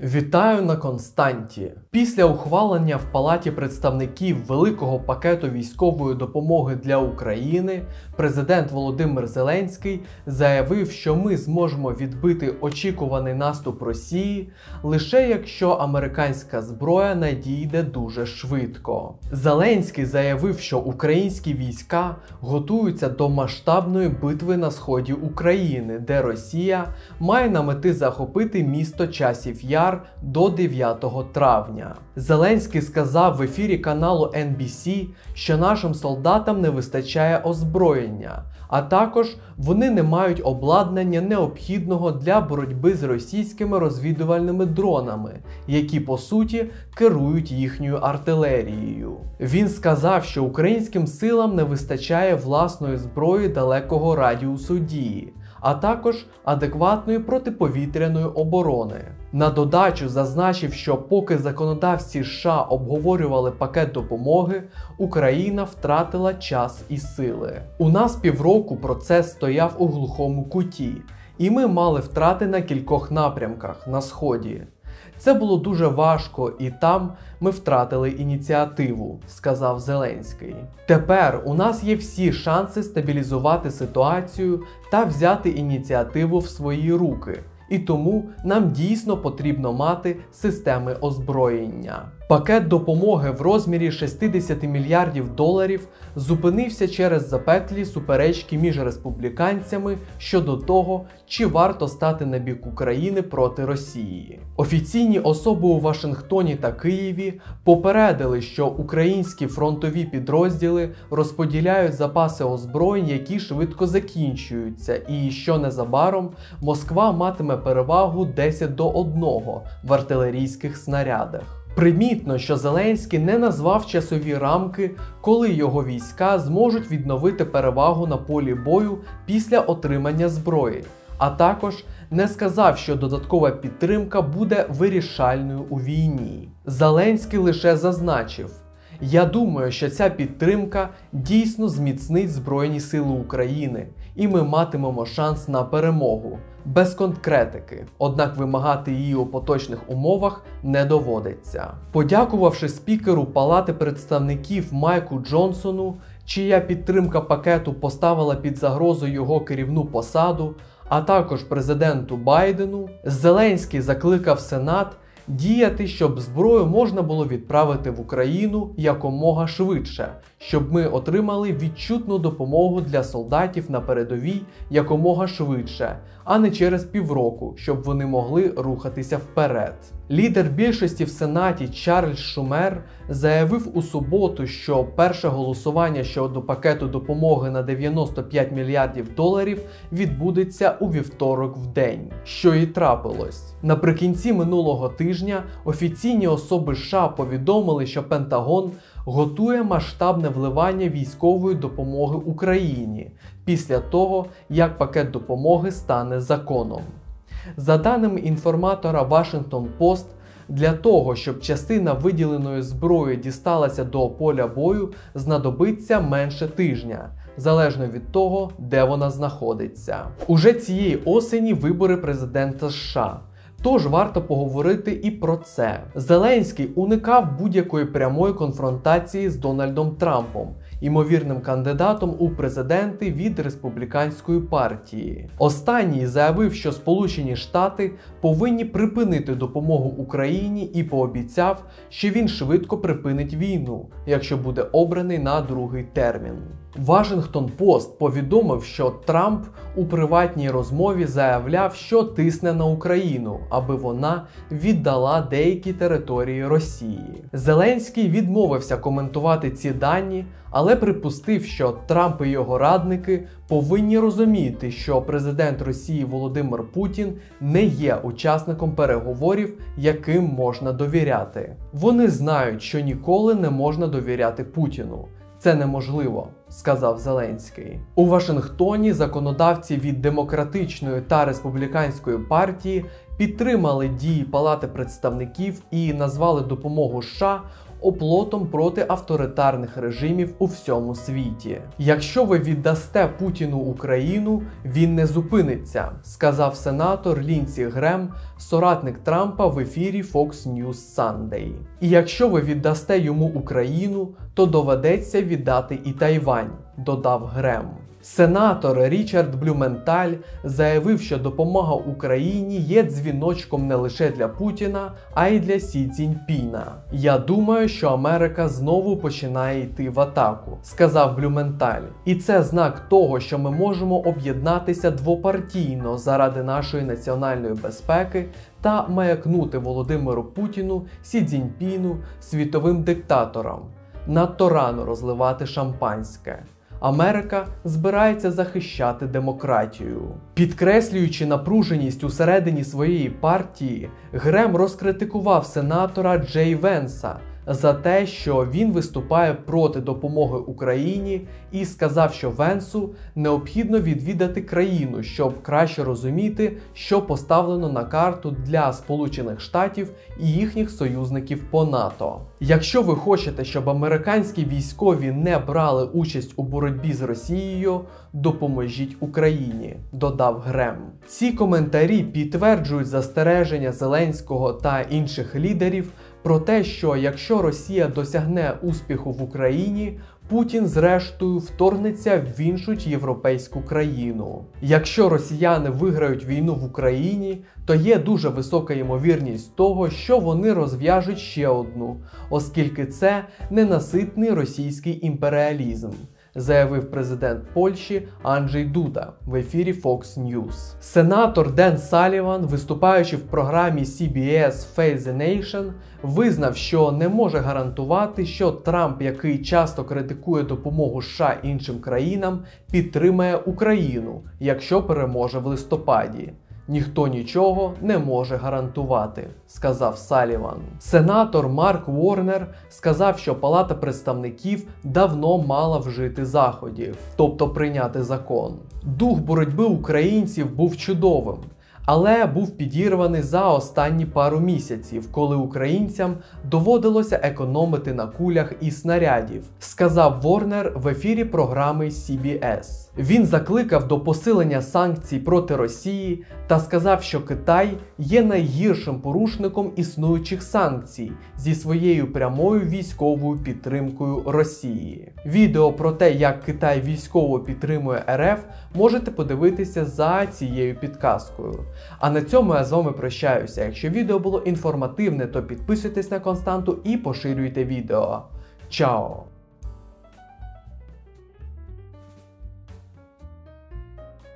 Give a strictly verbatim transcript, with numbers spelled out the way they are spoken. Вітаю на Константі. Після ухвалення в Палаті представників великого пакету військової допомоги для України, президент Володимир Зеленський заявив, що ми зможемо відбити очікуваний наступ Росії, лише якщо американська зброя надійде дуже швидко. Зеленський заявив, що українські війська готуються до масштабної битви на сході України, де Росія має на меті захопити місто Часів Яр до дев'ятого травня. Зеленський сказав в ефірі каналу Ен Бі Сі, що нашим солдатам не вистачає озброєння, а також вони не мають обладнання, необхідного для боротьби з російськими розвідувальними дронами, які по суті керують їхньою артилерією. Він сказав, що українським силам не вистачає власної зброї далекого радіусу дії, а також адекватної протиповітряної оборони. На додачу зазначив, що поки законодавці США обговорювали пакет допомоги, Україна втратила час і сили. У нас півроку процес стояв у глухому куті, і ми мали втрати на кількох напрямках на Сході. Це було дуже важко, і там ми втратили ініціативу, сказав Зеленський. Тепер у нас є всі шанси стабілізувати ситуацію та взяти ініціативу в свої руки. І тому нам дійсно потрібно мати системи озброєння. Пакет допомоги в розмірі шістдесят мільярдів доларів зупинився через запеклі суперечки між республіканцями щодо того, чи варто стати на бік України проти Росії. Офіційні особи у Вашингтоні та Києві попередили, що українські фронтові підрозділи розподіляють запаси озброєнь, які швидко закінчуються, і що незабаром Москва матиме перевагу десять до одного в артилерійських снарядах. Примітно, що Зеленський не назвав часові рамки, коли його війська зможуть відновити перевагу на полі бою після отримання зброї, а також не сказав, що додаткова підтримка буде вирішальною у війні. Зеленський лише зазначив: «Я думаю, що ця підтримка дійсно зміцнить Збройні Сили України, і ми матимемо шанс на перемогу». Без конкретики, однак вимагати її у поточних умовах не доводиться. Подякувавши спікеру Палати представників Майку Джонсону, чия підтримка пакету поставила під загрозу його керівну посаду, а також президенту Байдену, Зеленський закликав Сенат діяти, щоб зброю можна було відправити в Україну якомога швидше, щоб ми отримали відчутну допомогу для солдатів на передовій якомога швидше, а не через півроку, щоб вони могли рухатися вперед. Лідер більшості в Сенаті Чарльз Шумер заявив у суботу, що перше голосування щодо пакету допомоги на дев'яносто п'ять мільярдів доларів відбудеться у вівторок в день, що і трапилось. Наприкінці минулого тижня офіційні особи США повідомили, що Пентагон готує масштабне вливання військової допомоги Україні після того, як пакет допомоги стане законом. За даними інформатора Washington Post, для того, щоб частина виділеної зброї дісталася до поля бою, знадобиться менше тижня, залежно від того, де вона знаходиться. Уже цієї осені вибори президента США. Тож варто поговорити і про це. Зеленський уникав будь-якої прямої конфронтації з Дональдом Трампом, імовірним кандидатом у президенти від республіканської партії. Останній заявив, що Сполучені Штати повинні припинити допомогу Україні, і пообіцяв, що він швидко припинить війну, якщо буде обраний на другий термін. Washington Post повідомив, що Трамп у приватній розмові заявляв, що тисне на Україну, аби вона віддала деякі території Росії. Зеленський відмовився коментувати ці дані, але припустив, що Трамп і його радники повинні розуміти, що президент Росії Володимир Путін не є учасником переговорів, яким можна довіряти. Вони знають, що ніколи не можна довіряти Путіну. Це неможливо, сказав Зеленський. У Вашингтоні законодавці від Демократичної та Республіканської партії підтримали дії Палати представників і назвали допомогу США оплотом проти авторитарних режимів у всьому світі. «Якщо ви віддасте Путіну Україну, він не зупиниться», – сказав сенатор Ліндсі Грем, соратник Трампа в ефірі Fox News Sunday. «І якщо ви віддасте йому Україну, то доведеться віддати і Тайвань», – додав Грем. Сенатор Річард Блюменталь заявив, що допомога Україні є дзвіночком не лише для Путіна, а й для Сі Цзіньпіна. «Я думаю, що Америка знову починає йти в атаку», – сказав Блюменталь. «І це знак того, що ми можемо об'єднатися двопартійно заради нашої національної безпеки та маякнути Володимиру Путіну, Сі Цзіньпіну, світовим диктаторам. Надто рано розливати шампанське. Америка збирається захищати демократію». Підкреслюючи напруженість усередині своєї партії, Грем розкритикував сенатора Джей Венса за те, що він виступає проти допомоги Україні, і сказав, що Венсу необхідно відвідати країну, щоб краще розуміти, що поставлено на карту для Сполучених Штатів і їхніх союзників по НАТО. «Якщо ви хочете, щоб американські військові не брали участь у боротьбі з Росією, допоможіть Україні», – додав Грем. Ці коментарі підтверджують застереження Зеленського та інших лідерів про те, що якщо Росія досягне успіху в Україні, Путін зрештою вторгнеться в іншу європейську країну. Якщо росіяни виграють війну в Україні, то є дуже висока ймовірність того, що вони розв'яжуть ще одну, оскільки це ненаситний російський імперіалізм, заявив президент Польщі Анджей Дуда в ефірі Fox News. Сенатор Ден Салліван, виступаючи в програмі сі бі ес Face the Nation, визнав, що не може гарантувати, що Трамп, який часто критикує допомогу США іншим країнам, підтримає Україну, якщо переможе в листопаді. «Ніхто нічого не може гарантувати», – сказав Салліван. Сенатор Марк Уорнер сказав, що Палата представників давно мала вжити заходів, тобто прийняти закон. «Дух боротьби українців був чудовим, але був підірваний за останні пару місяців, коли українцям доводилося економити на кулях і снарядів», – сказав Уорнер в ефірі програми сі бі ес. Він закликав до посилення санкцій проти Росії та сказав, що Китай є найгіршим порушником існуючих санкцій зі своєю прямою військовою підтримкою Росії. Відео про те, як Китай військово підтримує РФ, можете подивитися за цією підказкою. А на цьому я з вами прощаюся. Якщо відео було інформативне, то підписуйтесь на Константу і поширюйте відео. Чао!